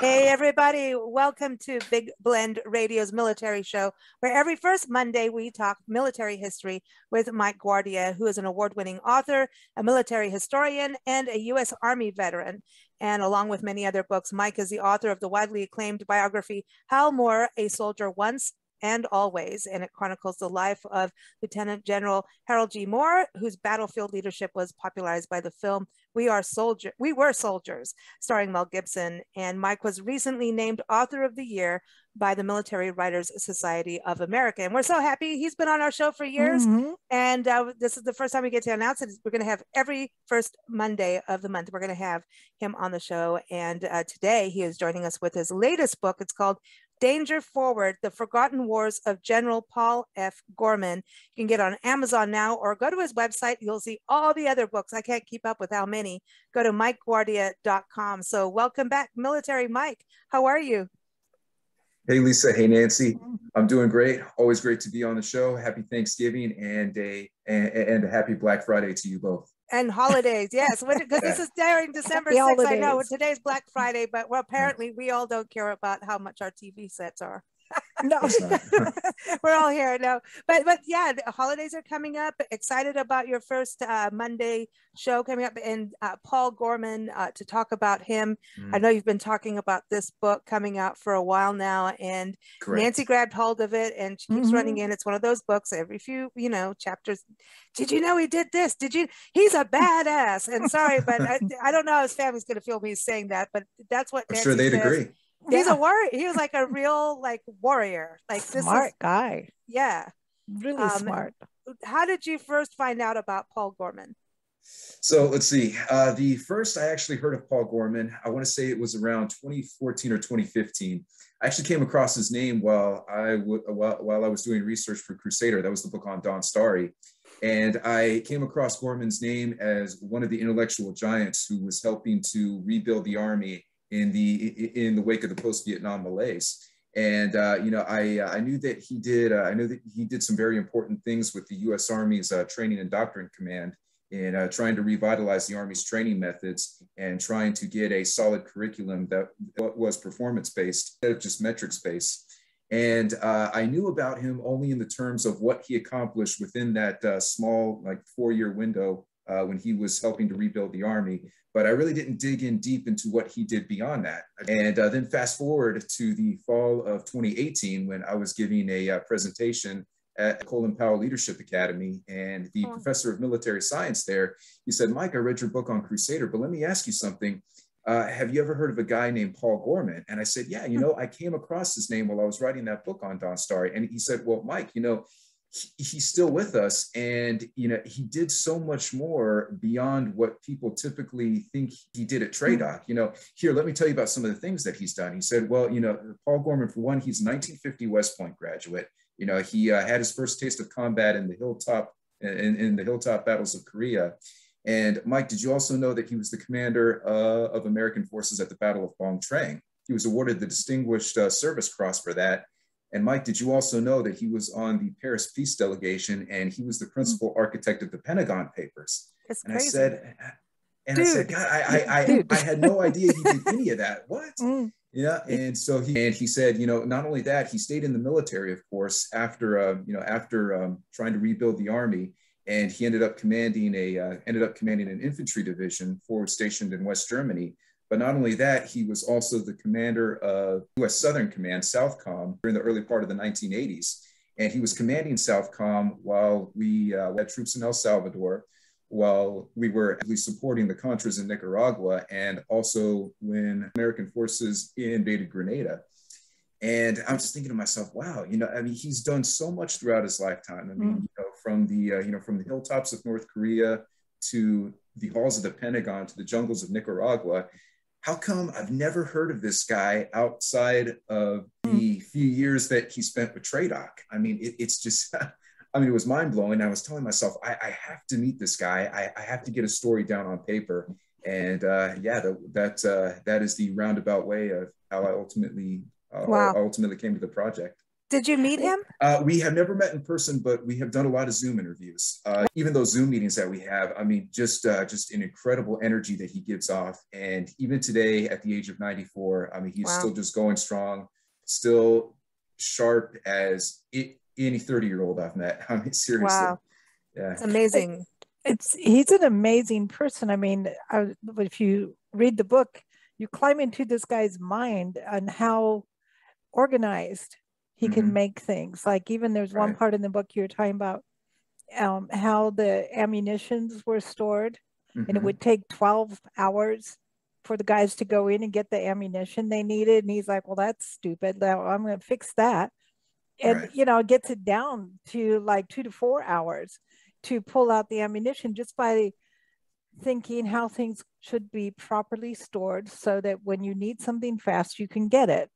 Hey, everybody. Welcome to Big Blend Radio's Military Show, where every first Monday we talk military history with Mike Guardia, who is an award-winning author, a military historian, and a U.S. Army veteran. And along with many other books, Mike is the author of the widely acclaimed biography, Hal Moore, A Soldier Once and Always, and it chronicles the life of Lieutenant General Harold G. Moore, whose battlefield leadership was popularized by the film We Were Soldiers, starring Mel Gibson. And Mike was recently named Author of the Year by the Military Writers Society of America. And we're so happy. He's been on our show for years. Mm-hmm. And this is the first time we get to announce it. We're going to have every first Monday of the month, we're going to have him on the show. And today he is joining us with his latest book. It's called Danger Forward, The Forgotten Wars of General Paul F. Gorman. You can get on Amazon now or go to his website. You'll see all the other books. I can't keep up with how many. Go to MikeGuardia.com. So welcome back, Military Mike. How are you? Hey, Lisa. Hey, Nancy. I'm doing great. Always great to be on the show. Happy Thanksgiving and a happy Black Friday to you both. And holidays, yes, because this is during December 6th, I know, today's Black Friday, but well, apparently we all don't care about how much our TV sets are. No, we're all here, no. But yeah, the holidays are coming up. Excited about your first Monday show coming up, and Paul Gorman, to talk about him. I know you've been talking about this book coming out for a while now, and correct. Nancy grabbed hold of it, and she keeps running in. It's one of those books, every few, you know, chapters. Did you know he did this? Did you? He's a badass. And sorry, but I don't know how his family's going to feel me saying that, but that's what I'm Nancy sure they'd says. Agree. He's a warrior. He was like a real like warrior, like this smart guy. Yeah, really smart. How did you first find out about Paul Gorman? So let's see. The first I actually heard of Paul Gorman, I want to say it was around 2014 or 2015. I actually came across his name while I was doing research for Crusader. That was the book on Don Starry, and I came across Gorman's name as one of the intellectual giants who was helping to rebuild the army in the wake of the post-Vietnam malaise. And you know, I knew that he did some very important things with the U.S. Army's Training and Doctrine Command in trying to revitalize the Army's training methods and trying to get a solid curriculum that was performance-based instead of just metrics-based. And I knew about him only in the terms of what he accomplished within that small like four-year window when he was helping to rebuild the Army. But I really didn't dig in deep into what he did beyond that. And then fast forward to the fall of 2018, when I was giving a presentation at Colin Powell Leadership Academy, and the professor of military science there, he said, Mike, I read your book on Crusader, but let me ask you something. Have you ever heard of a guy named Paul Gorman? And I said, yeah, you know, I came across his name while I was writing that book on Don Starry. And he said, well, Mike, you know, he's still with us, and you know, he did so much more beyond what people typically think he did at TRADOC. You know, here, let me tell you about some of the things that he's done. He said, well, you know, Paul Gorman, for one, he's a 1950 West Point graduate. You know, he had his first taste of combat in the hilltop battles of Korea. And Mike, did you also know that he was the commander of American forces at the Battle of Bong Trang? He was awarded the Distinguished Service Cross for that. And Mike, did you also know that he was on the Paris Peace Delegation, and he was the principal architect of the Pentagon Papers? That's and crazy. I said, God, I had no idea he did any of that. What? Yeah. And so he said, you know, not only that, he stayed in the military, of course, after trying to rebuild the Army, and he ended up commanding an infantry division forward stationed in West Germany. But not only that, he was also the commander of U.S. Southern Command, Southcom, during the early part of the 1980s. And he was commanding Southcom while we had troops in El Salvador, while we were actively supporting the Contras in Nicaragua, and also when American forces invaded Grenada. And I'm just thinking to myself, wow, you know, I mean, he's done so much throughout his lifetime. I mean, you know, from the hilltops of North Korea to the halls of the Pentagon to the jungles of Nicaragua. How come I've never heard of this guy outside of the few years that he spent with TRADOC? I mean, it's just, I mean, it was mind blowing. I was telling myself, I have to meet this guy. I have to get a story down on paper. And yeah, that is the roundabout way of how I ultimately came to the project. Did you meet him? We have never met in person, but we have done a lot of Zoom interviews. Even those Zoom meetings that we have, I mean, just an incredible energy that he gives off. And even today, at the age of 94, I mean, he's still just going strong, still sharp as any 30-year-old I've met. I mean, seriously. Wow. Yeah. It's amazing. He's an amazing person. I mean, if you read the book, you climb into this guy's mind on how organized he can make things. Like, even there's one part in the book you were talking about how the ammunitions were stored, and it would take 12 hours for the guys to go in and get the ammunition they needed. And he's like, well, that's stupid. Now I'm going to fix that. And, you know, it gets it down to like 2 to 4 hours to pull out the ammunition just by thinking how things should be properly stored so that when you need something fast, you can get it.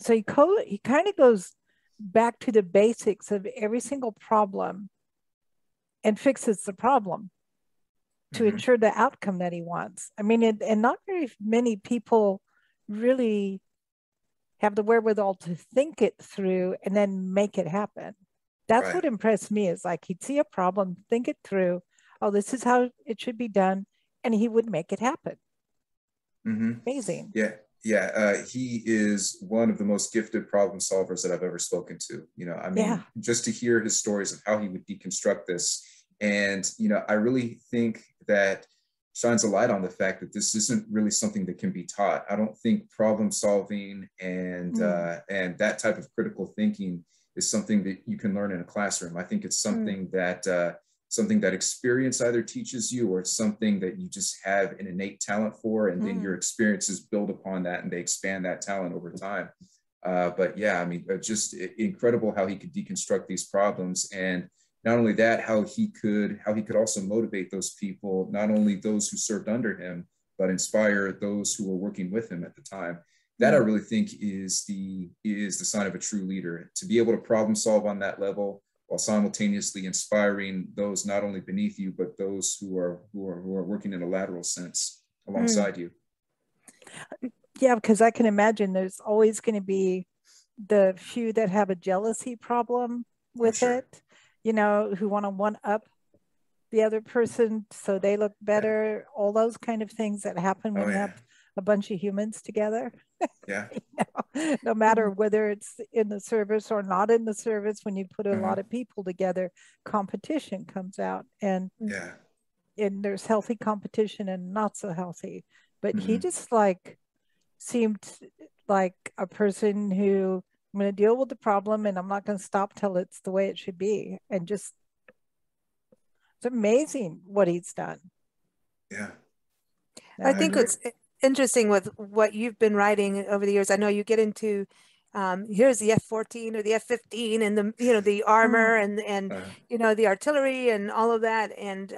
So he kind of goes back to the basics of every single problem and fixes the problem to ensure the outcome that he wants. I mean, and not very many people really have the wherewithal to think it through and then make it happen. That's what impressed me, is like, he'd see a problem, think it through. Oh, this is how it should be done. And he would make it happen. Amazing. Yeah. Yeah, he is one of the most gifted problem solvers that I've ever spoken to. You know, I mean, just to hear his stories of how he would deconstruct this. And, you know, I really think that shines a light on the fact that this isn't really something that can be taught. I don't think problem solving and that type of critical thinking is something that you can learn in a classroom. I think it's something that experience either teaches you, or it's something that you just have an innate talent for, and then your experiences build upon that and they expand that talent over time. But yeah, I mean, just incredible how he could deconstruct these problems. And not only that, how he could also motivate those people, not only those who served under him, but inspire those who were working with him at the time. That I really think is the sign of a true leader, to be able to problem solve on that level, while simultaneously inspiring those not only beneath you, but those who are working in a lateral sense alongside you. Yeah, because I can imagine there's always going to be the few that have a jealousy problem with it, you know, who want to one-up the other person so they look better, all those kind of things that happen when you have a bunch of humans together. You know, no matter whether it's in the service or not in the service, when you put a lot of people together, competition comes out, and and there's healthy competition and not so healthy. But he just like seemed like a person who, I'm going to deal with the problem and I'm not going to stop till it's the way it should be. And just, it's amazing what he's done. Yeah. I think it's interesting with what you've been writing over the years. I know you get into here's the F-14 or the F-15 and the, you know, the armor and you know, the artillery and all of that, and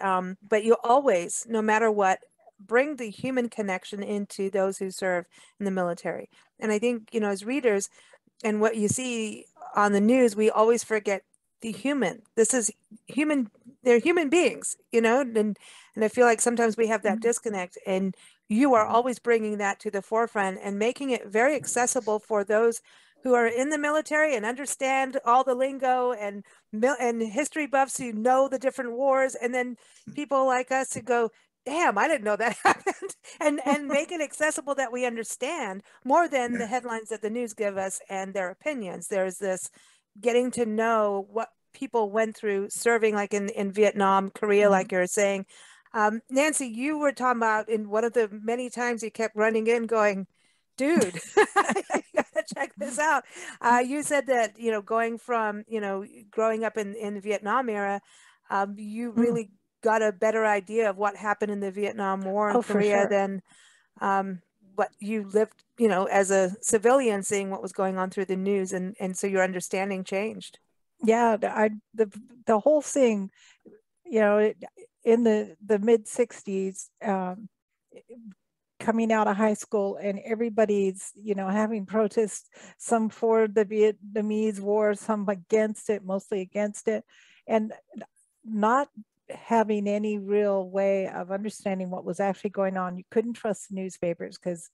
but you always, no matter what, bring the human connection into those who serve in the military. And I think, you know, as readers and what you see on the news, we always forget the human. This is human. They're human beings, you know, and I feel like sometimes we have that disconnect, and you are always bringing that to the forefront and making it very accessible for those who are in the military and understand all the lingo, and history buffs who know the different wars, and then people like us who go, damn, I didn't know that happened, and make it accessible that we understand more than the headlines that the news give us and their opinions. There's this getting to know what people went through serving, like in Vietnam, Korea, like you're saying. Nancy, you were talking about in one of the many times you kept running in going, dude, I gotta check this out. You said that, you know, going from, you know, growing up in the Vietnam era, you really got a better idea of what happened in the Vietnam War in Korea than what you lived, you know, as a civilian, seeing what was going on through the news. And so your understanding changed. Yeah, the whole thing, you know, in the mid 60s, coming out of high school, and everybody's, you know, having protests, some for the Vietnamese War, some against it, mostly against it, and not having any real way of understanding what was actually going on. You couldn't trust the newspapers because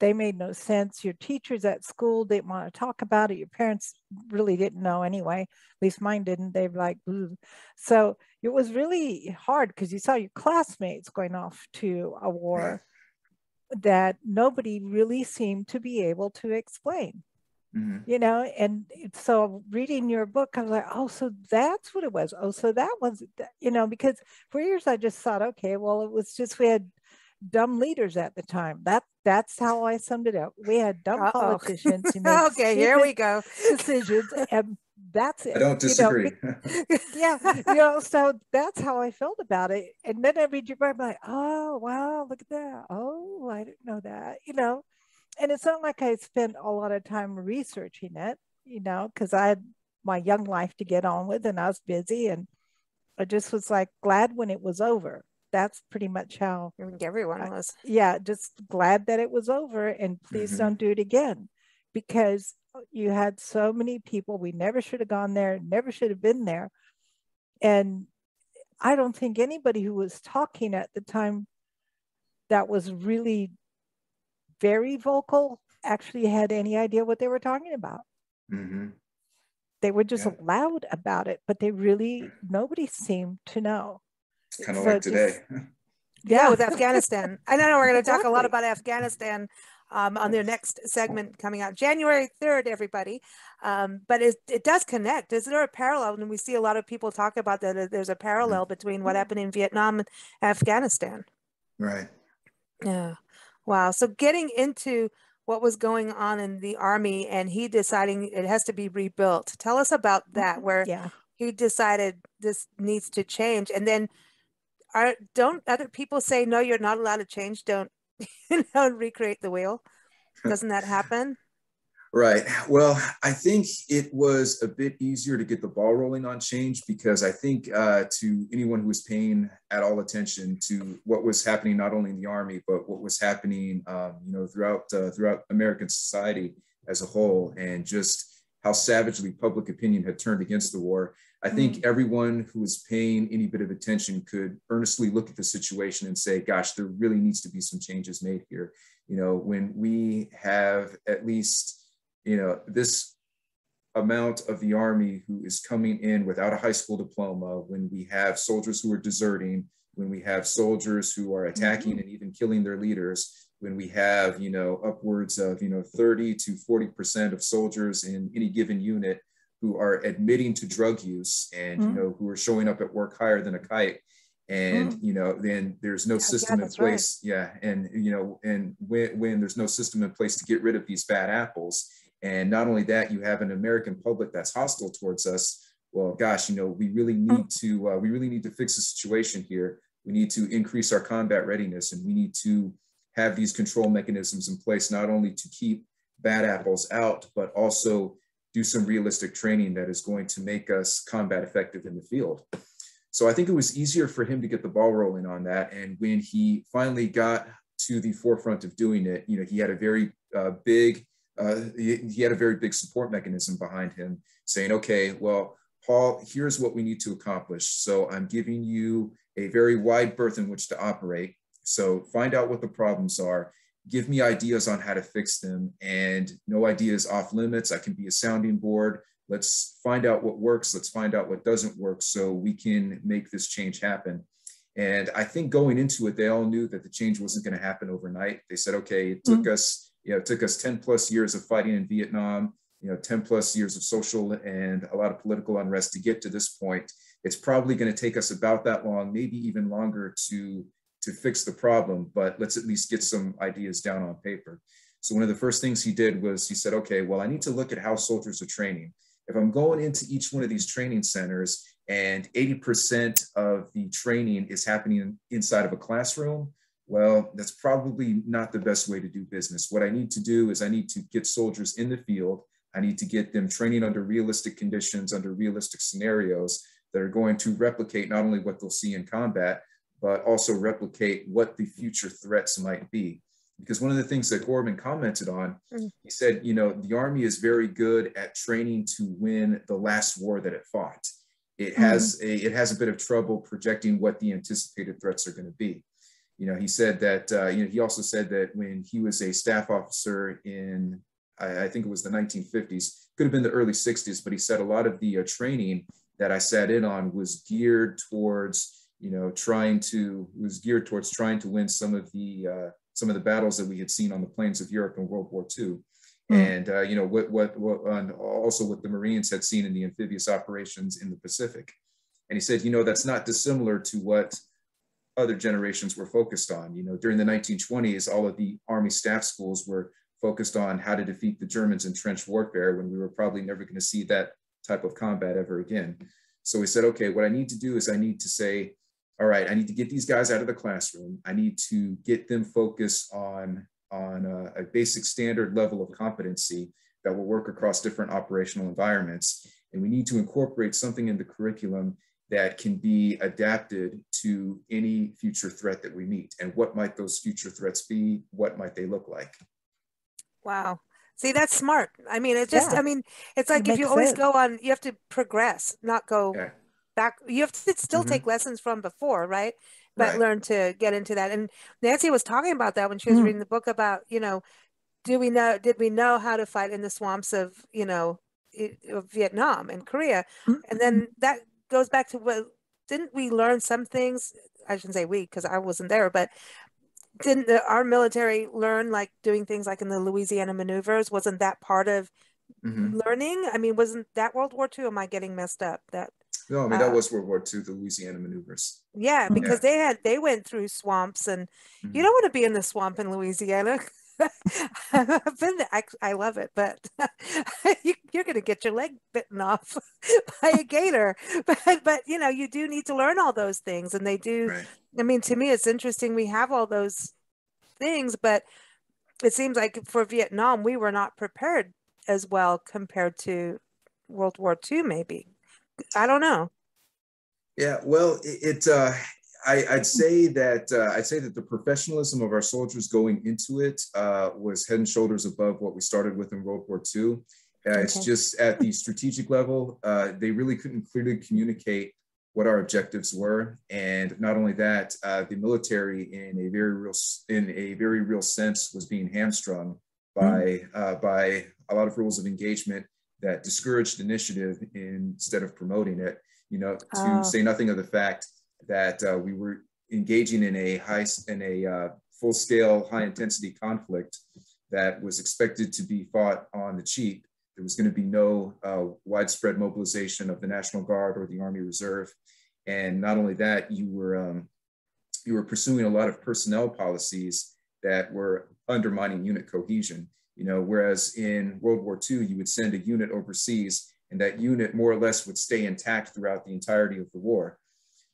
They made no sense. Your teachers at school didn't want to talk about it. Your parents really didn't know anyway. At least mine didn't. They were like, ooh. So it was really hard because you saw your classmates going off to a war that nobody really seemed to be able to explain. Mm-hmm. You know, and so reading your book, I was like, oh, so that's what it was. Oh, so that was, you know, because for years I just thought, okay, well, it was just we had dumb leaders at the time. That's how I summed it up. We had dumb politicians who made okay, here we go. Decisions, and that's it. I don't disagree. You know, yeah, you know, so that's how I felt about it. And then I read your book, I'm like, oh, wow, look at that. Oh, I didn't know that, you know. And it's not like I spent a lot of time researching it, you know, because I had my young life to get on with and I was busy, and I just was like glad when it was over. That's pretty much how everyone was. Yeah, just glad that it was over and please don't do it again, because you had so many people, we never should have gone there, never should have been there. And I don't think anybody who was talking at the time that was really very vocal actually had any idea what they were talking about. They were just loud about it, but they really, nobody seemed to know. It's kind of so like today. Just, yeah, with Afghanistan. I know we're going to talk a lot about Afghanistan on their next segment coming out January 3rd, everybody. But it does connect. Is there a parallel? And we see a lot of people talk about that. There's a parallel between what happened in Vietnam and Afghanistan. Right. Yeah. Wow. So getting into what was going on in the Army and he deciding it has to be rebuilt. Tell us about that, where he decided this needs to change. And then don't other people say, no, you're not allowed to change. Don't, you know, recreate the wheel. Doesn't that happen? Right. Well, I think it was a bit easier to get the ball rolling on change, because I think to anyone who was paying at all attention to what was happening, not only in the Army, but what was happening, you know, throughout American society as a whole, and just how savagely public opinion had turned against the war. I think everyone who was paying any bit of attention could earnestly look at the situation and say, gosh, there really needs to be some changes made here. You know, when we have at least, you know, this amount of the Army who is coming in without a high school diploma, when we have soldiers who are deserting, when we have soldiers who are attacking and even killing their leaders, when we have, you know, upwards of, you know, 30 to 40% of soldiers in any given unit who are admitting to drug use and, you know, who are showing up at work higher than a kite. And, you know, then there's no system in place. Right. Yeah. And, you know, and when there's no system in place to get rid of these bad apples, and not only that, you have an American public that's hostile towards us. Well, gosh, you know, we really need to fix the situation here. We need to increase our combat readiness, and we need to have these control mechanisms in place, not only to keep bad apples out, but also do some realistic training that is going to make us combat effective in the field. So I think it was easier for him to get the ball rolling on that. And when he finally got to the forefront of doing it, you know, he had a very big support mechanism behind him, saying, okay, well, Paul, here's what we need to accomplish. So I'm giving you a very wide berth in which to operate. So find out what the problems are, give me ideas on how to fix them, and no ideas off limits. I can be a sounding board. Let's find out what works. Let's find out what doesn't work so we can make this change happen. And I think going into it, they all knew that the change wasn't going to happen overnight. They said, okay, it took us, you know, it took us 10 plus years of fighting in Vietnam, you know, 10 plus years of social and a lot of political unrest to get to this point. It's probably going to take us about that long, maybe even longer to fix the problem, but let's at least get some ideas down on paper. So one of the first things he did was he said, okay, well, I need to look at how soldiers are training. If I'm going into each one of these training centers and 80% of the training is happening inside of a classroom, well, that's probably not the best way to do business. What I need to do is I need to get soldiers in the field. I need to get them training under realistic conditions, under realistic scenarios that are going to replicate not only what they'll see in combat, but also replicate what the future threats might be. Because one of the things that Gorman commented on, he said, you know, the Army is very good at training to win the last war that it fought. It has a bit of trouble projecting what the anticipated threats are going to be. You know, he said that, you know, he also said that when he was a staff officer in, I think it was the 1950s, could have been the early 60s, but he said a lot of the training that I sat in on was geared towards, you know, trying to win some of the battles that we had seen on the plains of Europe in World War II. Mm-hmm. And, you know, also what the Marines had seen in the amphibious operations in the Pacific. And he said, you know, that's not dissimilar to what other generations were focused on. You know, during the 1920s, all of the Army staff schools were focused on how to defeat the Germans in trench warfare, when we were probably never going to see that type of combat ever again. So we said, okay, what I need to do is I need to say, all right, I need to get these guys out of the classroom. I need to get them focused on a basic standard level of competency that will work across different operational environments. And we need to incorporate something in the curriculum that can be adapted to any future threat that we meet. And what might those future threats be? What might they look like? Wow. See, that's smart. I mean, it's just, yeah. I mean, it's like if you always go on, you have to progress, not go back. You have to still take lessons from before, right? But learn to get into that. And Nancy was talking about that when she was reading the book about, you know, did we know how to fight in the swamps of, you know, Vietnam and Korea? And then that goes back to, well, didn't we learn some things? I shouldn't say we, because I wasn't there, but didn't our military learn, like, doing things like in the Louisiana maneuvers? Wasn't that part of learning? I mean, wasn't that World War II? Am I getting messed up? That no, I mean, that was World War II, the Louisiana maneuvers. Yeah, because they went through swamps, and you don't want to be in the swamp in Louisiana. I've been there. I love it, but you're going to get your leg bitten off by a gator. But you know, you do need to learn all those things, and they do. Right. I mean, to me, it's interesting. We have all those things, but it seems like for Vietnam, we were not prepared as well compared to World War II. Maybe, I don't know. Yeah. Well, I'd say that the professionalism of our soldiers going into it was head and shoulders above what we started with in World War II. It's just at the strategic level, they really couldn't clearly communicate what our objectives were. And not only that, the military in a very real sense was being hamstrung by a lot of rules of engagement that discouraged initiative instead of promoting it, you know, to say nothing of the fact that we were engaging in a full-scale, high-intensity conflict that was expected to be fought on the cheap. There was going to be no widespread mobilization of the National Guard or the Army Reserve, and not only that, you were pursuing a lot of personnel policies that were undermining unit cohesion. You know, whereas in World War II, you would send a unit overseas, and that unit more or less would stay intact throughout the entirety of the war.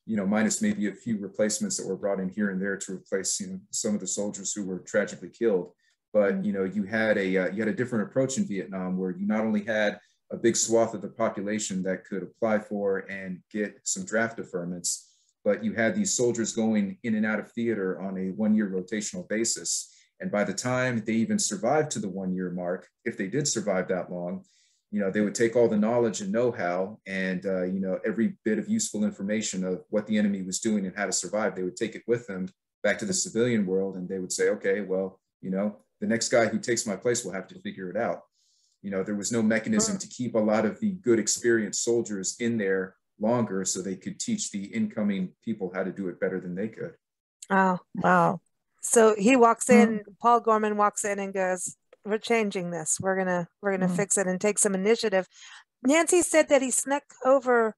You know, minus maybe a few replacements that were brought in here and there to replace, you know, some of the soldiers who were tragically killed. But you know, you had a different approach in Vietnam, where you not only had a big swath of the population that could apply for and get some draft deferments, but you had these soldiers going in and out of theater on a one-year rotational basis. And by the time they even survived to the one-year mark, if they did survive that long, you know, they would take all the knowledge and know-how and, you know, every bit of useful information of what the enemy was doing and how to survive. They would take it with them back to the civilian world, and they would say, okay, well, you know, the next guy who takes my place will have to figure it out. You know, there was no mechanism to keep a lot of the good experienced soldiers in there longer so they could teach the incoming people how to do it better than they could. Oh, wow. So he walks in, Paul Gorman walks in and goes, we're changing this. We're gonna fix it and take some initiative. Nancy said that he snuck over.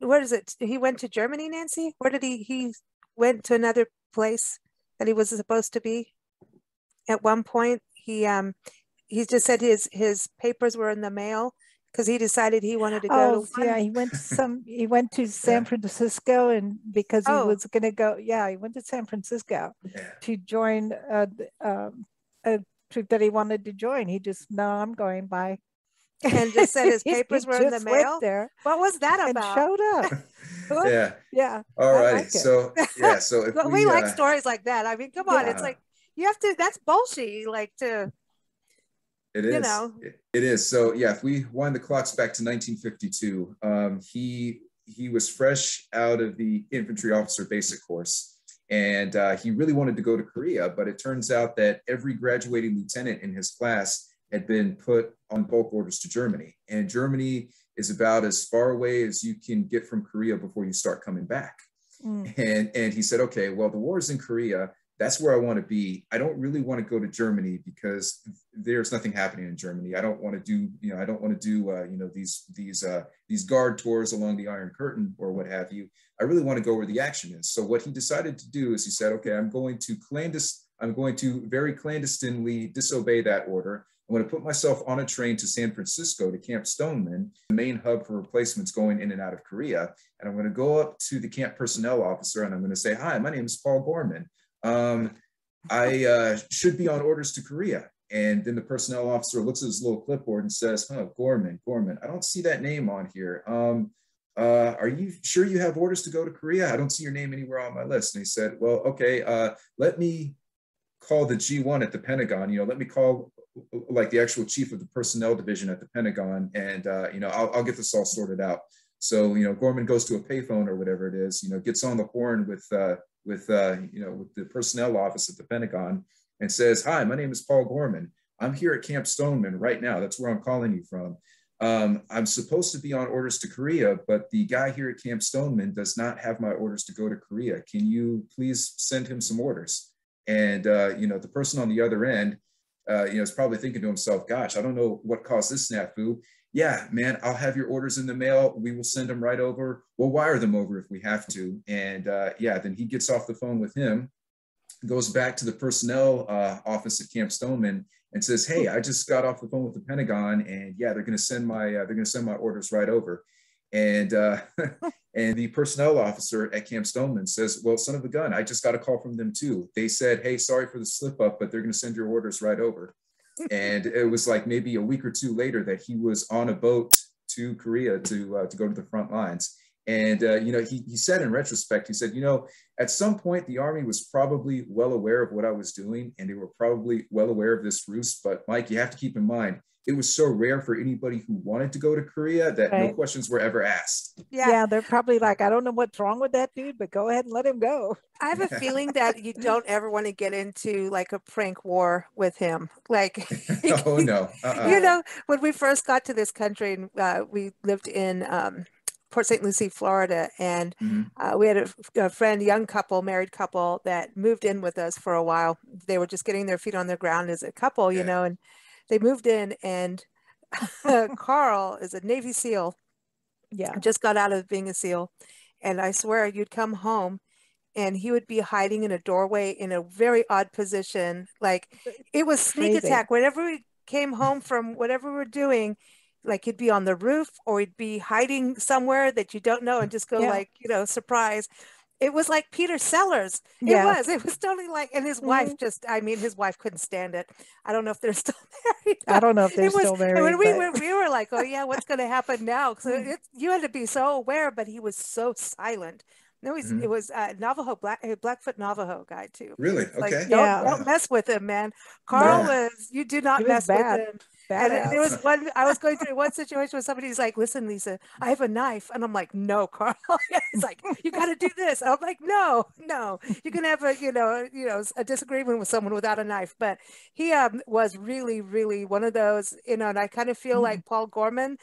What is it? He went to Germany, Nancy? Where did he? He went to another place that he was supposed to be. At one point, he just said his papers were in the mail because he decided he wanted to go. Oh yeah, he went to San Francisco, and because he was gonna go. Yeah, he went to San Francisco to join that he wanted to join. He just, no, I'm going by. And just said his papers were in the mail. There. What was that about? And showed up. Yeah. All right. Like so, yeah. So if we like stories like that. I mean, come on. Yeah. It's like, you have to, that's bullshit. Like to, it is. You know. It is. So yeah, if we wind the clocks back to 1952, he was fresh out of the infantry officer basic course. And he really wanted to go to Korea, but it turns out that every graduating lieutenant in his class had been put on bulk orders to Germany. And Germany is about as far away as you can get from Korea before you start coming back. Mm. And he said, okay, well, the war's in Korea. That's where I want to be. I don't really want to go to Germany because there's nothing happening in Germany. I don't want to do, I don't want to do, these guard tours along the Iron Curtain or what have you. I really want to go where the action is. So what he decided to do is he said, okay, I'm going to very clandestinely disobey that order. I'm going to put myself on a train to San Francisco to Camp Stoneman, the main hub for replacements going in and out of Korea. And I'm going to go up to the camp personnel officer and I'm going to say, hi, my name is Paul Gorman. I should be on orders to Korea. And then the personnel officer looks at his little clipboard and says, oh, Gorman, I don't see that name on here. Are you sure you have orders to go to Korea? I don't see your name anywhere on my list. And he said, well, okay, let me call the G1 at the Pentagon. Let me call like the actual chief of the personnel division at the Pentagon. And, I'll get this all sorted out. So, Gorman goes to a payphone or whatever it is, gets on the horn with the personnel office at the Pentagon and says, hi, my name is Paul Gorman. I'm here at Camp Stoneman right now. That's where I'm calling you from. I'm supposed to be on orders to Korea, but the guy here at Camp Stoneman does not have my orders to go to Korea. Can you please send him some orders? And, the person on the other end, is probably thinking to himself, gosh, I don't know what caused this snafu. Yeah, man, I'll have your orders in the mail. We will send them right over. We'll wire them over if we have to. And then he gets off the phone with him, goes back to the personnel office at Camp Stoneman and says, hey, I just got off the phone with the Pentagon and yeah, they're going to send my orders right over. And and the personnel officer at Camp Stoneman says, well, son of a gun, I just got a call from them too. They said, hey, sorry for the slip up, but they're going to send your orders right over. And it was like maybe a week or two later that he was on a boat to Korea to go to the front lines. And, he said in retrospect, he said, at some point, the Army was probably well aware of what I was doing. And they were probably well aware of this ruse. But, Mike, you have to keep in mind, it was so rare for anybody who wanted to go to Korea that right. No questions were ever asked. Yeah, they're probably like, I don't know what's wrong with that dude, but go ahead and let him go. I have a feeling that you don't ever want to get into like a prank war with him. Like, oh no. When we first got to this country and we lived in Port St. Lucie, Florida, and we had a friend, young couple, married couple that moved in with us for a while. They were just getting their feet on the ground as a couple, yeah. And they moved in, and Carl is a Navy SEAL. Yeah. Just got out of being a SEAL. And I swear you'd come home and he would be hiding in a doorway in a very odd position. Like it was sneak Crazy. Attack. Whenever we came home from whatever we were doing, like he'd be on the roof or he'd be hiding somewhere that you don't know and just go yeah. like, surprise. It was like Peter Sellers. Yeah. It was totally like, and his wife just, his wife couldn't stand it. I don't know if they're still married. I don't know if they're still married. And we were like, oh yeah, what's going to happen now? So you had to be so aware, but he was so silent. No, it was Navajo, Blackfoot Navajo guy too. Really? Okay. Like, don't mess with him, man. Carl was, you do not mess bad. With him. Bad and ass. There was one, I was going through one situation where somebody's like, listen, Lisa, I have a knife. And I'm like, no, Carl. It's like, you got to do this. I'm like, no, you can have a, a disagreement with someone without a knife. But he was really, really one of those, and I kind of feel like Paul Gorman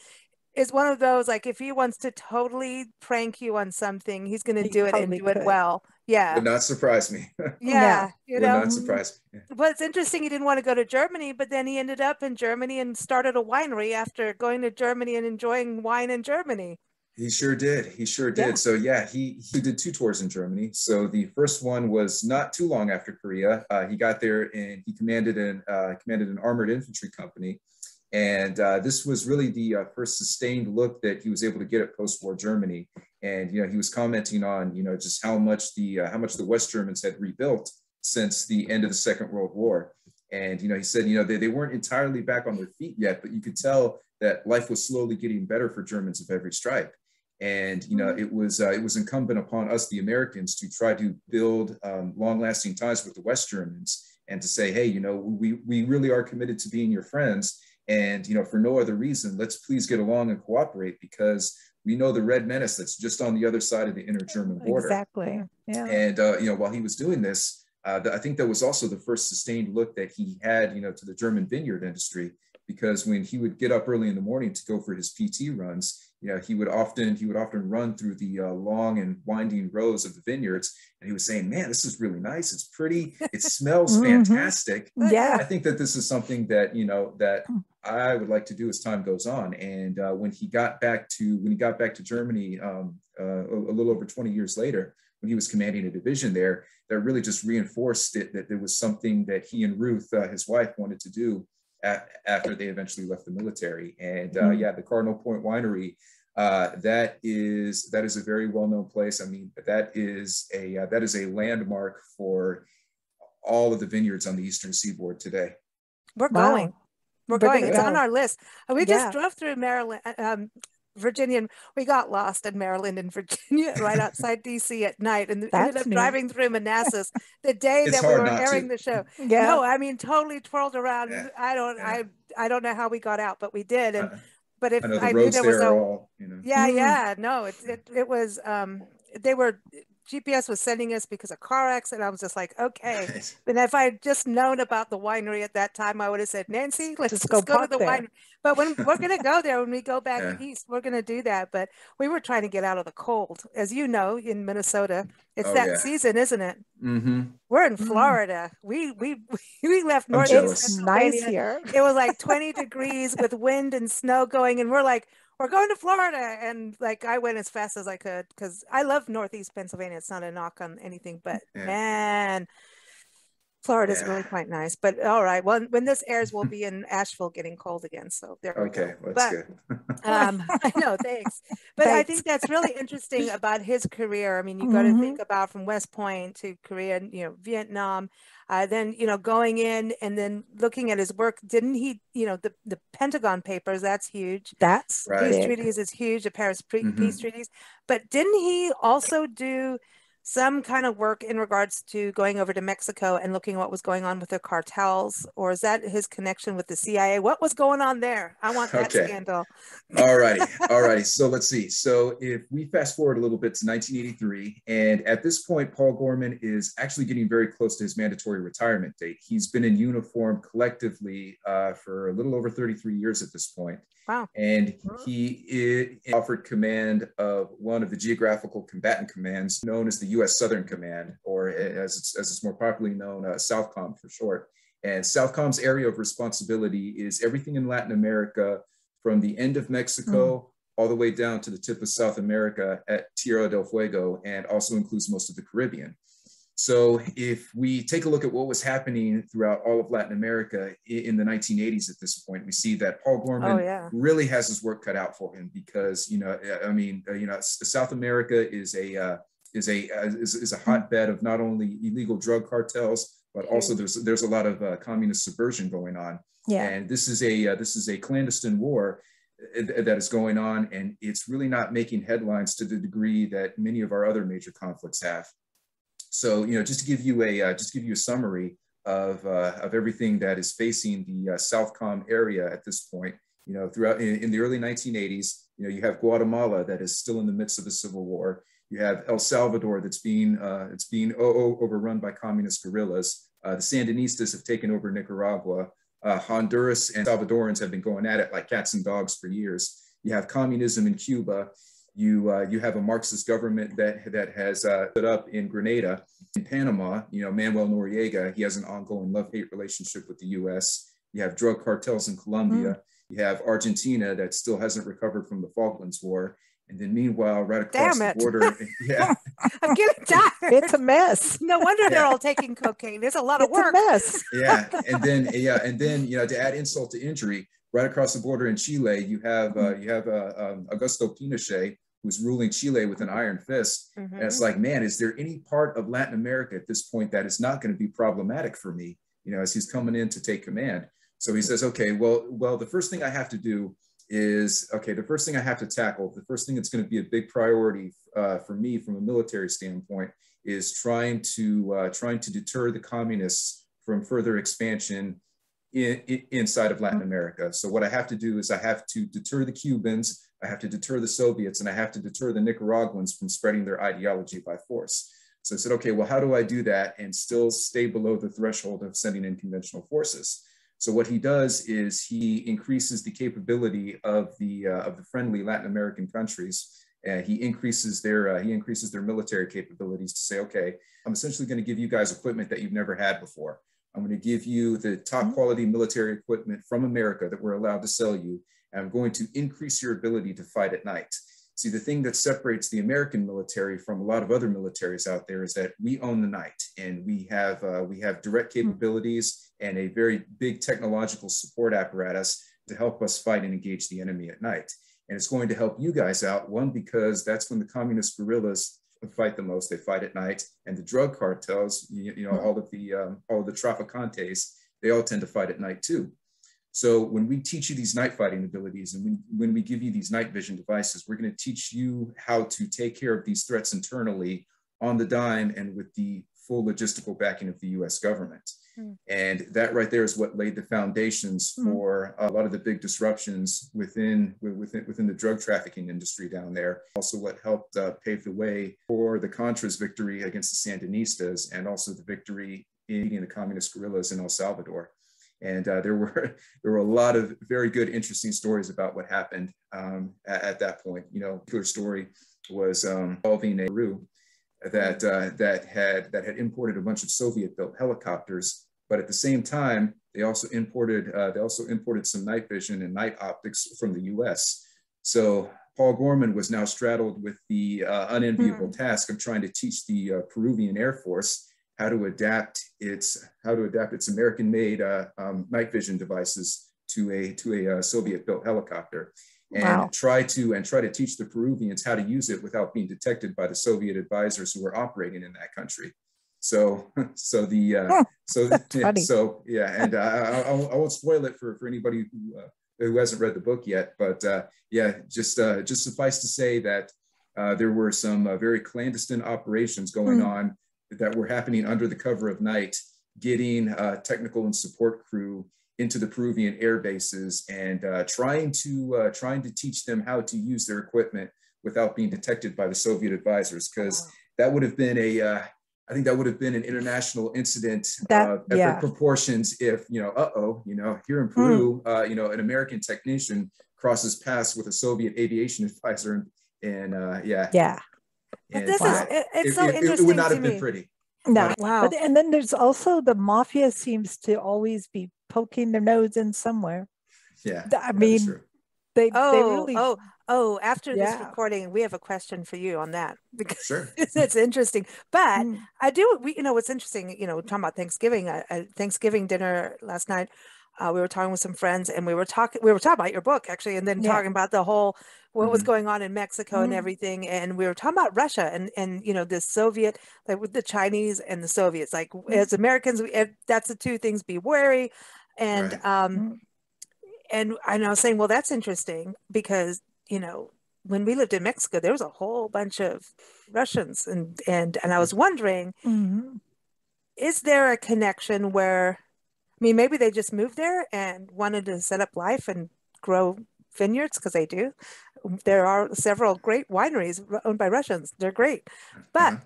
is one of those, like if he wants to totally prank you on something, he's going to do it and do it well. Yeah. Would not surprise me. Yeah. Would not surprise me. Yeah. Well, it's interesting. He didn't want to go to Germany, but then he ended up in Germany and started a winery after going to Germany and enjoying wine in Germany. He sure did. He sure did. Yeah. So yeah, he did 2 tours in Germany. So the first one was not too long after Korea. He got there and he commanded an armored infantry company. And this was really the first sustained look that he was able to get at post-war Germany. And, he was commenting on, just how much the West Germans had rebuilt since the end of the Second World War. And, he said, they weren't entirely back on their feet yet, but you could tell that life was slowly getting better for Germans of every stripe. And, it was incumbent upon us, the Americans, to try to build long-lasting ties with the West Germans and to say, hey, we really are committed to being your friends. And, you know, for no other reason, let's please get along and cooperate, because we know the Red Menace that's just on the other side of the inner-German border. Exactly. Yeah. And, you know, while he was doing this, I think that was also the first sustained look that he had, you know, to the German vineyard industry, because when he would get up early in the morning to go for his PT runs, you know, he would often run through the long and winding rows of the vineyards, and he was saying, "Man, this is really nice. It's pretty. It smells fantastic." Yeah, I think that this is something that, you know, that I would like to do as time goes on. And when he got back to Germany a little over 20 years later, when he was commanding a division there, that really just reinforced it, that there was something that he and Ruth, his wife, wanted to do after they eventually left the military. And yeah, the Cardinal Point Winery, that is a very well-known place. I mean, that is a landmark for all of the vineyards on the Eastern Seaboard today. We're going. Wow. We're going. Yeah. It's on our list. We just drove through Maryland, Virginia, and we got lost in Maryland and Virginia right outside DC at night, and ended up driving through Manassas the day that we were airing the show. Yeah. No, I mean, totally twirled around. Yeah. I don't know how we got out, but we did. And but if I knew there was a it was they were GPS was sending us because of car accident. I was just like, okay. And if I had just known about the winery at that time, I would have said, Nancy, let's go to the winery. But when we're going to go there, when we go back east, we're going to do that. But we were trying to get out of the cold. As you know, in Minnesota, it's season, isn't it? Mm-hmm. We're in Florida. We left North. It's nice here. It was like 20 degrees with wind and snow going. And we're like, we're going to Florida. And like, I went as fast as I could, because I love Northeast Pennsylvania. It's not a knock on anything, but man, Florida is really quite nice. But all right, well, when this airs, we'll be in Asheville getting cold again. So there we go. That's good. I know, thanks. But I think that's really interesting about his career. I mean, you got to think about from West Point to Korea, and, you know, Vietnam, then, you know, going in and then looking at his work. Didn't he, you know, the Pentagon Papers, that's huge. That's right. Peace treaties is huge, the Paris peace treaties. But didn't he also do some kind of work in regards to going over to Mexico and looking at what was going on with the cartels? Or is that his connection with the CIA? What was going on there? I want that scandal. All righty. So let's see. So if we fast forward a little bit to 1983, and at this point, Paul Gorman is actually getting very close to his mandatory retirement date. He's been in uniform collectively for a little over 33 years at this point. Wow. And he offered command of one of the geographical combatant commands known as the U.S. Southern Command, or as it's more popularly known, SOUTHCOM for short. And SOUTHCOM's area of responsibility is everything in Latin America from the end of Mexico all the way down to the tip of South America at Tierra del Fuego, and also includes most of the Caribbean. So if we take a look at what was happening throughout all of Latin America in the 1980s at this point, we see that Paul Gorman really has his work cut out for him, because, you know, I mean, you know, South America is a hotbed of not only illegal drug cartels, but also there's a lot of communist subversion going on. Yeah. And this is a clandestine war that is going on, and it's really not making headlines to the degree that many of our other major conflicts have. So, you know, just to give you a summary of everything that is facing the SOUTHCOM area at this point. You know, throughout in the early 1980s, you know, you have Guatemala that is still in the midst of a civil war. You have El Salvador that's being overrun by communist guerrillas. The Sandinistas have taken over Nicaragua. Honduras and Salvadorans have been going at it like cats and dogs for years. You have communism in Cuba. You have a Marxist government that has stood up in Grenada. In Panama, you know, Manuel Noriega, he has an ongoing love-hate relationship with the U.S. You have drug cartels in Colombia. You have Argentina that still hasn't recovered from the Falklands War. And then meanwhile, right across the border. Yeah. I'm getting tired. It's a mess. No wonder they're all taking cocaine. There's a lot of work. It's a mess. And then, you know, to add insult to injury, right across the border in Chile, you have Augusto Pinochet, who's ruling Chile with an iron fist. And it's like, man, is there any part of Latin America at this point that is not going to be problematic for me, you know, as he's coming in to take command? So he says, okay, well, the first thing I have to tackle, the first thing that's going to be a big priority for me from a military standpoint, is trying to deter the communists from further expansion inside of Latin America. So what I have to do is I have to deter the Cubans, I have to deter the Soviets, and I have to deter the Nicaraguans from spreading their ideology by force. So I said, okay, well, how do I do that and still stay below the threshold of sending in conventional forces? So what he does is he increases the capability of the friendly Latin American countries. He increases their military capabilities to say, okay, I'm essentially going to give you guys equipment that you've never had before. I'm going to give you the top quality military equipment from America that we're allowed to sell you. And I'm going to increase your ability to fight at night. See, the thing that separates the American military from a lot of other militaries out there is that we own the night, and we have direct capabilities and a very big technological support apparatus to help us fight and engage the enemy at night. And it's going to help you guys out, one, because that's when the communist guerrillas fight the most. They fight at night, and the drug cartels, you know, all of the traficantes, they all tend to fight at night too. So when we teach you these night fighting abilities, and when we give you these night vision devices, we're going to teach you how to take care of these threats internally on the dime and with the full logistical backing of the U.S. government. And that right there is what laid the foundations for a lot of the big disruptions within the drug trafficking industry down there. Also what helped pave the way for the Contras' victory against the Sandinistas, and also the victory in the communist guerrillas in El Salvador. And there were a lot of very good, interesting stories about what happened at that point. You know, a particular story was involving a Peru that had imported a bunch of Soviet-built helicopters, but at the same time they also imported some night vision and night optics from the U.S. So Paul Gorman was now straddled with the unenviable task of trying to teach the Peruvian Air Force how to adapt its American-made night vision devices to a Soviet-built helicopter, and try to teach the Peruvians how to use it without being detected by the Soviet advisors who were operating in that country. And I won't spoil it for anybody who hasn't read the book yet. But just suffice to say that there were some very clandestine operations going on that were happening under the cover of night, getting technical and support crew into the Peruvian air bases, and trying to teach them how to use their equipment without being detected by the Soviet advisors, because that would have been an international incident of proportions if, you know, here in Peru, an American technician crosses paths with a Soviet aviation advisor, and But this is—it's so interesting. It would not have been pretty. No, wow. But, and then there's also the mafia seems to always be poking their nose in somewhere. Yeah, I mean, they really. After this recording, we have a question for you on that, because it's interesting. But what's interesting, you know, talking about Thanksgiving, Thanksgiving dinner last night. We were talking with some friends, and we were talking about your book, actually, and then talking about the whole what was going on in Mexico and everything, and we were talking about Russia and you know, the Soviet, like with the Chinese and the Soviets, like as Americans, that's the two things, be wary, and and I was saying, well, that's interesting, because you know, when we lived in Mexico, there was a whole bunch of Russians, and I was wondering, is there a connection where, I mean, maybe they just moved there and wanted to set up life and grow vineyards, because they do. There are several great wineries owned by Russians. They're great. But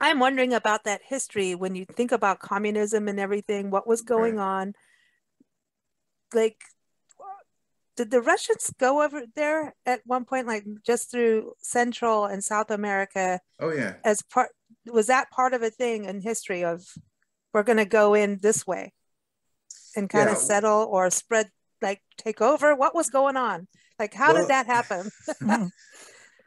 I'm wondering about that history when you think about communism and everything, what was going on. Like, did the Russians go over there at one point, like just through Central and South America? Oh, yeah. Was that part of a thing in history of, we're going to go in this way? And kind of settle or spread, like take over? What was going on? Like, how did that happen?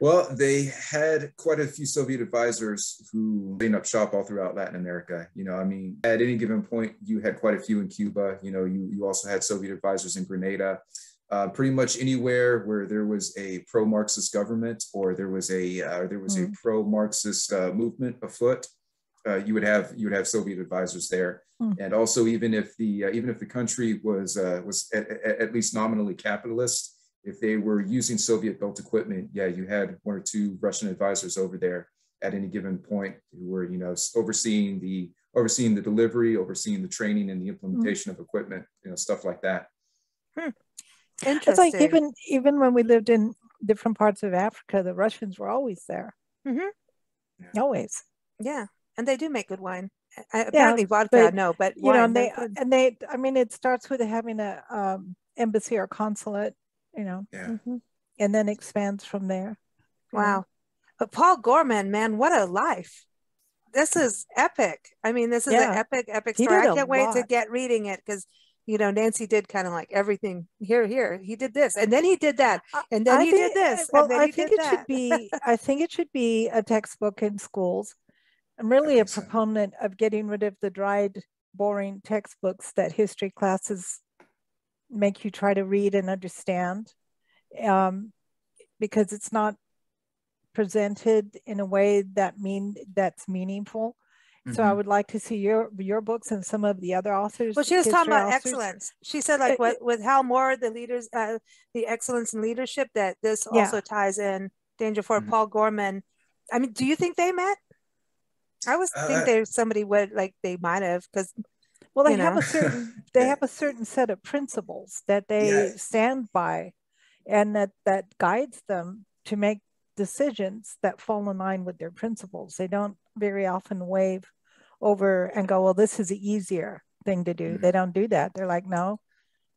Well, they had quite a few Soviet advisors who laid up shop all throughout Latin America. You know, I mean, at any given point, you had quite a few in Cuba. You know, you also had Soviet advisors in Grenada. Pretty much anywhere where there was a pro-Marxist government, or there was a pro-Marxist movement afoot, you would have Soviet advisors there, and also even if the country was at least nominally capitalist, if they were using Soviet-built equipment, you had one or two Russian advisors over there at any given point who were, you know, overseeing the overseeing the delivery, overseeing the training and the implementation of equipment, you know, stuff like that. Interesting. It's like even when we lived in different parts of Africa, the Russians were always there. Yeah. Always. Yeah. And they do make good wine. Apparently vodka, but you know, and they I mean, it starts with having a embassy or consulate, you know, and then expands from there. Wow. But Paul Gorman, man, what a life. This is epic. I mean, this is an epic story. I can't wait to get reading it, because, you know, Nancy did kind of like everything here. He did this, and then he did that, and then he did this. Well, and then I think it should be a textbook in schools. I'm really a proponent of getting rid of the dried, boring textbooks that history classes make you try to read and understand, because it's not presented in a way that that's meaningful. So I would like to see your books and some of the other authors. Well, she was talking about excellence. She said, like, with Hal Moore, the excellence in leadership, that this also ties in. Danger Forward, Paul Gorman. I mean, do you think they met? I was think there's somebody would like they might have, because they have a certain set of principles that they stand by, and that guides them to make decisions that fall in line with their principles. They don't very often wave over and go, well, this is an easier thing to do. They don't do that. They're like, no,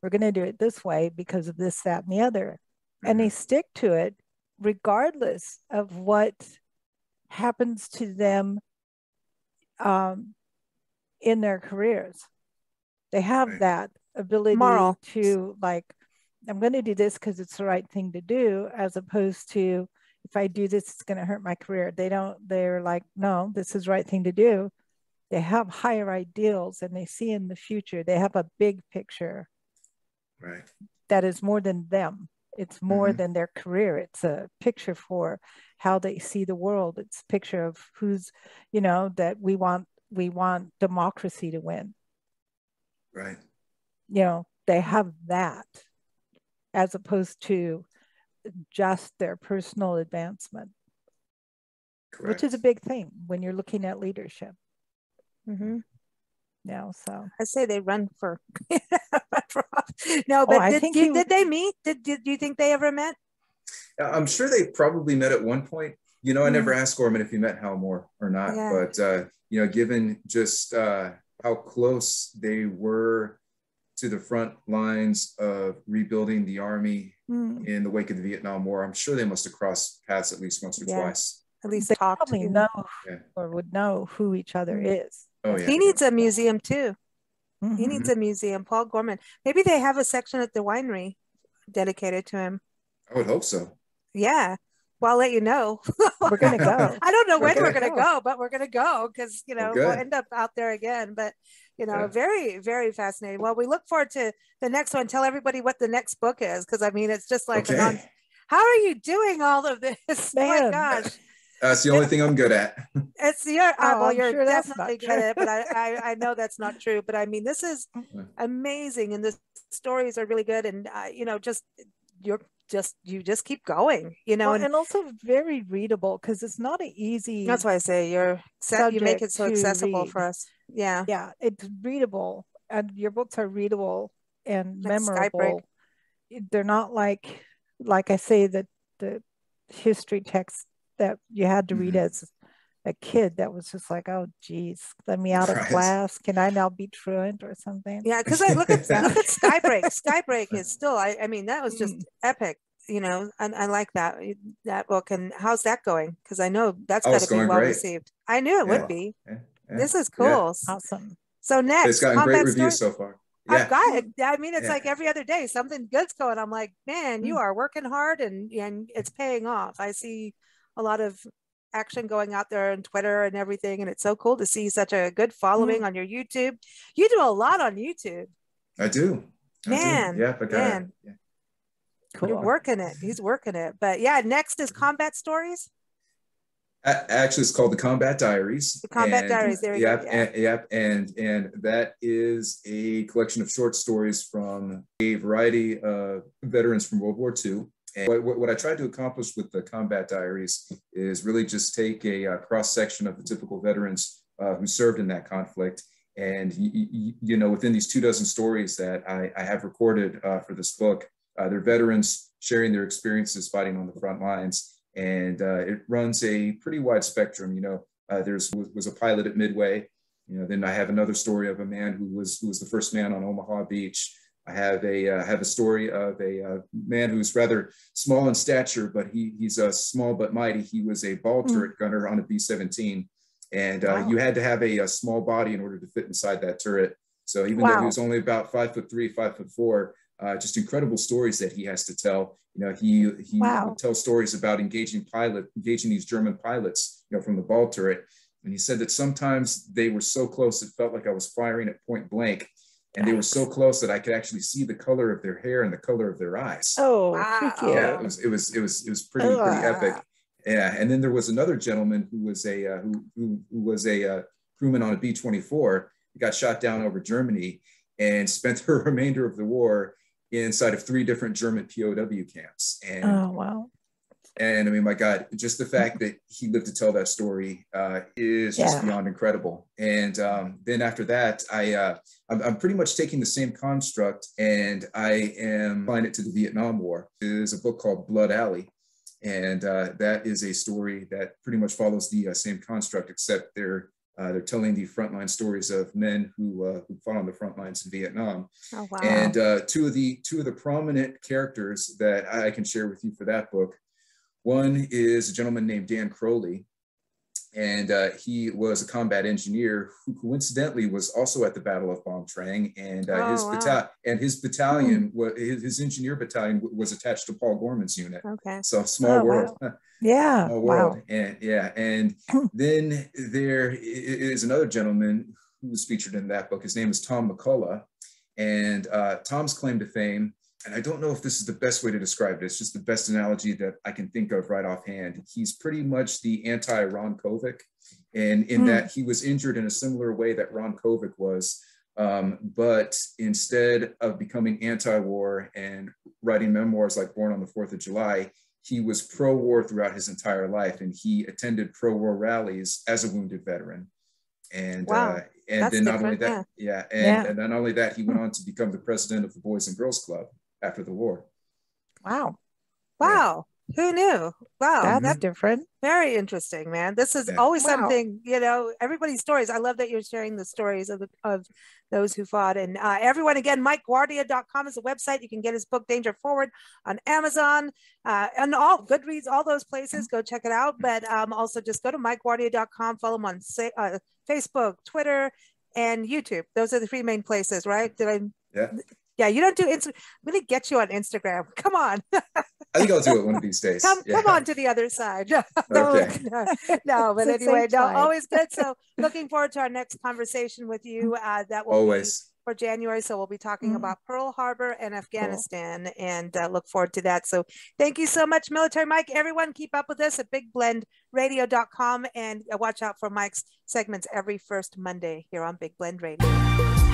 we're going to do it this way because of this, that, and the other. And they stick to it regardless of what happens to them in their careers. They have that ability to, like, I'm going to do this because it's the right thing to do, as opposed to, if I do this, it's going to hurt my career. They're like, no, this is the right thing to do. They have higher ideals, and they see in the future. They have a big picture that is more than them. It's more than their career. It's a picture for how they see the world. It's a picture of who's, you know, that we want democracy to win. Right. You know, they have that, as opposed to just their personal advancement. Correct. Which is a big thing when you're looking at leadership. Yeah, so I say they run for did they meet? Did you think they ever met? I'm sure they probably met at one point. You know, I never asked Gorman if he met Hal Moore or not, but you know, given just how close they were to the front lines of rebuilding the army in the wake of the Vietnam War, I'm sure they must have crossed paths at least once or twice. At least they probably know or would know who each other is. Oh, yeah. He needs a museum too. He needs a museum, Paul Gorman. Maybe they have a section at the winery dedicated to him. I would hope so. Yeah. Well, I'll let you know. We're going to go. I don't know when we're going to go, but we're going to go, because, you know, we'll end up out there again. But, you know, very, very fascinating. Well, we look forward to the next one. Tell everybody what the next book is, because, I mean, it's just like, how are you doing all of this? Man. My gosh. That's the only thing I'm good at. It's you're sure definitely good at it, but I know that's not true. But, I mean, this is amazing, and the stories are really good. And, you know, just you just keep going, you know, and also very readable, because it's not an easy. That's why I say you make it so accessible for us. Yeah, yeah, it's readable, and your books are readable and memorable. Skybreak. They're not like I say, that the history text that you had to read as a kid, that was just like, oh geez, let me out of class. Can I now be truant or something? Yeah, because I look at Skybreak. Skybreak is still, I mean, that was just epic, you know, and I like that book. And how's that going? Because I know that's got to be well received. I knew it would be. Yeah. This is cool. Yeah. Awesome. So next, it's gotten great reviews so far. Yeah. I've got it. I mean, it's like every other day something good's going. I'm like, man, you are working hard, and it's paying off. I see a lot of action going out there on Twitter and everything, and it's so cool to see such a good following on your YouTube. You do a lot on YouTube. I do. I do. Yeah, I got it. Yeah. Cool. You're working it. He's working it. But yeah, next is Combat Stories. Actually, it's called The Combat Diaries. The Combat Diaries. There you go. And that is a collection of short stories from a variety of veterans from World War II. And what I tried to accomplish with the Combat Diaries is really just take a cross-section of the typical veteran's who served in that conflict. And, you know, within these 24 stories that I have recorded for this book, they're veterans sharing their experiences fighting on the front lines. And it runs a pretty wide spectrum. You know, there was a pilot at Midway. You know, then I have another story of a man who was the first man on Omaha Beach. I have a story of a man who's rather small in stature, but he's a small but mighty. He was a ball turret gunner on a B-17, and wow. You had to have a small body in order to fit inside that turret. So even wow. Though he was only about 5'3", 5'4", just incredible stories that he has to tell. You know, he wow. tells stories about engaging these German pilots, you know, from the ball turret. And he said that sometimes they were so close it felt like I was firing at point blank. And they were so close that I could actually see the color of their hair and the color of their eyes. Oh, wow. Yeah, it was pretty epic. Yeah, and then there was another gentleman who was a crewman on a B-24. He got shot down over Germany and spent the remainder of the war inside of 3 different German POW camps. And, oh, wow. And I mean, my God, just the fact that he lived to tell that story is just yeah. beyond incredible. And then after that, I'm pretty much taking the same construct, and I am applying it to the Vietnam War. There's a book called Blood Alley, and that is a story that pretty much follows the same construct, except they're telling the frontline stories of men who fought on the front lines in Vietnam. Oh, wow. And two of the prominent characters that I can share with you for that book. One is a gentleman named Dan Crowley, and he was a combat engineer who coincidentally was also at the Battle of Bong Trang, and his battalion, his engineer battalion, was attached to Paul Gorman's unit. Okay, so small world. Wow. Yeah, small world. Wow. And yeah, and then there is another gentleman who's featured in that book. His name is Tom McCullough, and Tom's claim to fame. And I don't know if this is the best way to describe it. It's just the best analogy that I can think of right offhand. He's pretty much the anti-Ron Kovic, and in that he was injured in a similar way that Ron Kovic was, but instead of becoming anti-war and writing memoirs like Born on the 4th of July, he was pro-war throughout his entire life, and he attended pro-war rallies as a wounded veteran. And wow. And then not only that, yeah, and not only that, he went on to become the president of the Boys and Girls Club after the war. Wow. Wow. Yeah. Who knew? Wow. Mm-hmm. That's different. Very interesting, man. This is always something, you know, everybody's stories. I love that you're sharing the stories of those who fought. And everyone, again, MikeGuardia.com is a website. You can get his book, Danger Forward, on Amazon and all Goodreads, all those places. Go check it out. But also just go to MikeGuardia.com, follow him on Facebook, Twitter, and YouTube. Those are the 3 main places, right? Yeah, you don't do Instagram. I'm going to get you on Instagram. Come on. I think I'll do it one of these days. Come on to the other side. Okay. No, but anyway, no, always good. So looking forward to our next conversation with you. That will always. Be for January. So we'll be talking about Pearl Harbor and Afghanistan and look forward to that. So thank you so much, Military Mike. Everyone keep up with us at BigBlendRadio.com and watch out for Mike's segments every 1st Monday here on Big Blend Radio.